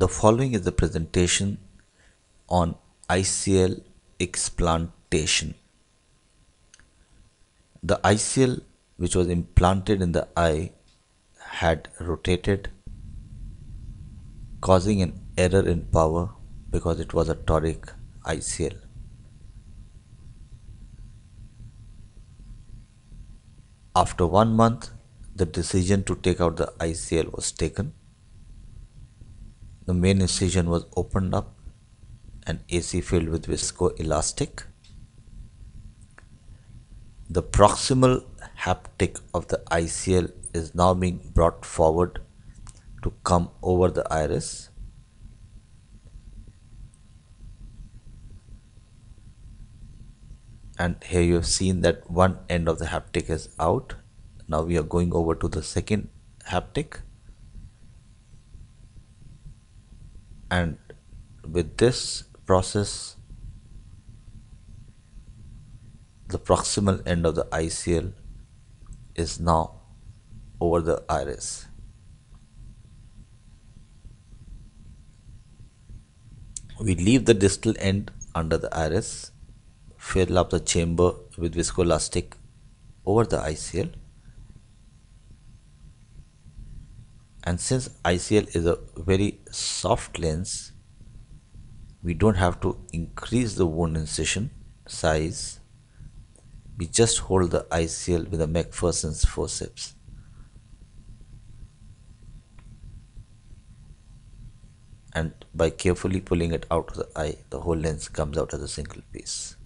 The following is the presentation on ICL explantation. The ICL which was implanted in the eye had rotated, causing an error in power because it was a toric ICL. After 1 month, the decision to take out the ICL was taken. The main incision was opened up and AC filled with viscoelastic. The proximal haptic of the ICL is now being brought forward to come over the iris. And here you have seen that one end of the haptic is out. Now we are going over to the second haptic. And with this process, the proximal end of the ICL is now over the iris. We leave the distal end under the iris, fill up the chamber with viscoelastic over the ICL. And since ICL is a very soft lens, we don't have to increase the wound incision size. We just hold the ICL with a McPherson's forceps. And by carefully pulling it out of the eye, the whole lens comes out as a single piece.